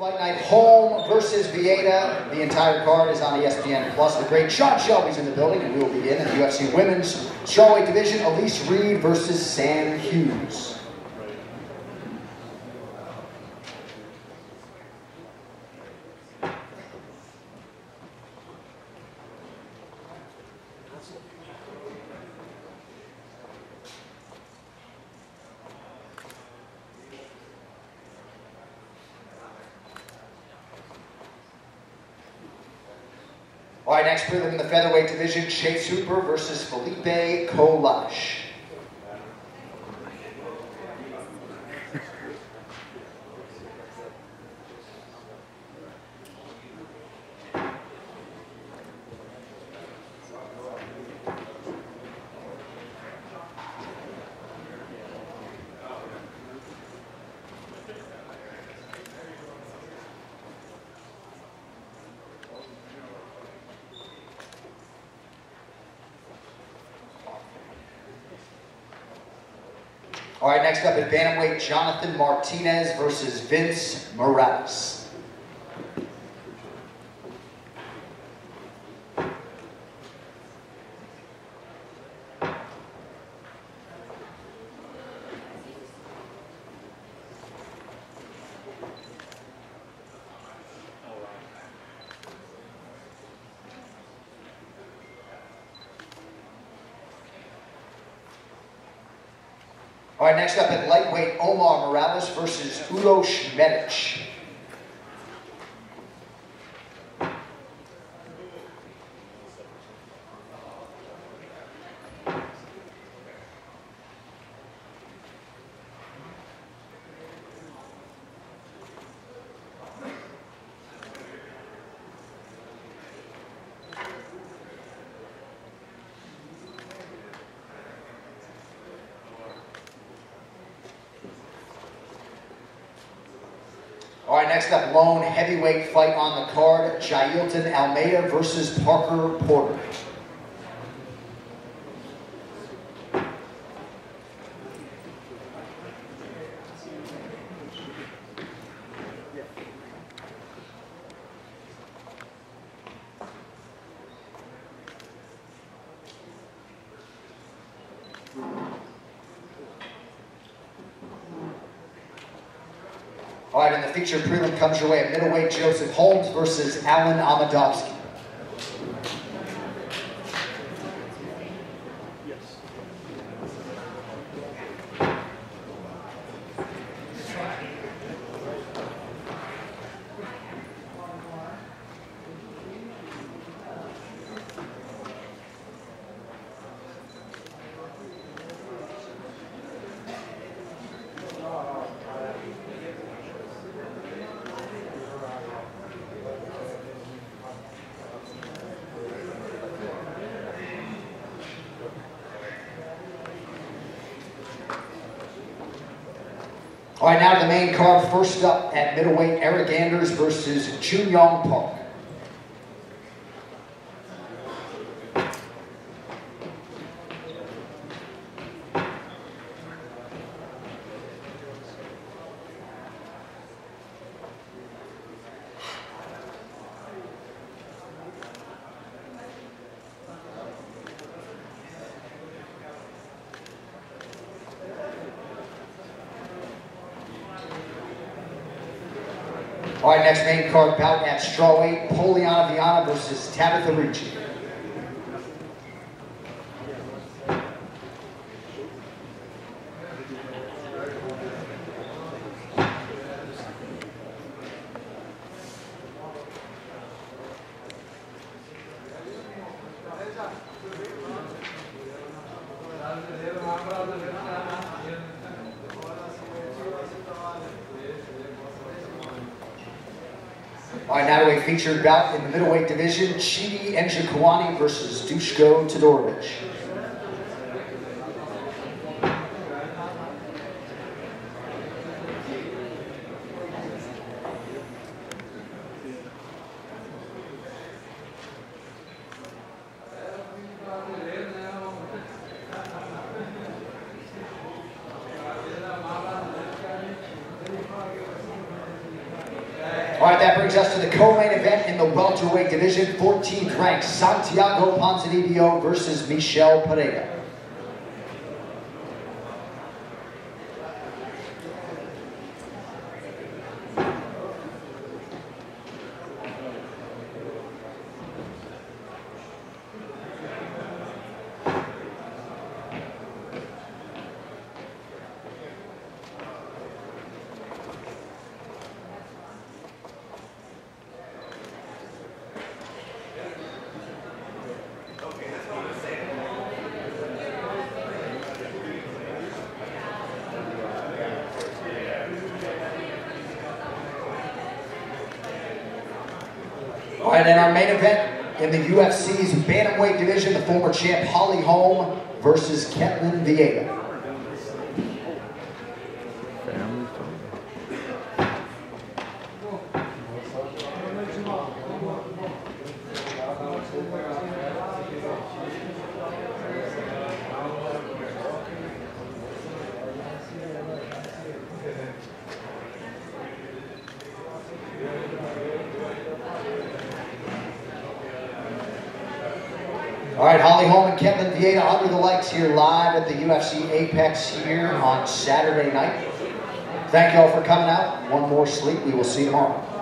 Fight Night Holm versus Vieira. The entire card is on ESPN+. The great Sean Shelby's in the building, and we will begin in the UFC Women's Strawweight Division. Elise Reed versus Sam Hughes. All right, next prelim in the featherweight division, Chase Hooper versus Felipe Kolash. All right, next up at bantamweight, Jonathan Martinez versus Vince Morales. All right, next up at lightweight, Omar Morales versus Udo Smedic. All right, next up, lone heavyweight fight on the card, Jailton Almeida versus Parker Porter. All right, and the feature prelim comes your way at middleweight, Joseph Holmes versus Alan Amadovsky. All right, now to the main card. First up at middleweight, Eric Anders versus Chun-Yong Park. All right, next main card bout at strawweight, Poliana Viana versus Tabitha Ricci. All right, now to a featured bout in the middleweight division, Chidi Njokuani versus Dusko Todorovic. that brings us to the co-main event in the welterweight division, 14th ranked Santiago Ponzinibbio versus Michel Pereira. And in our main event in the UFC's bantamweight division, the former champ Holly Holm versus Ketlen Vieira. All right, Holly Holm and Ketlen Vieira under the lights here live at the UFC Apex here on Saturday night. Thank you all for coming out. One more sleep. We will see you tomorrow.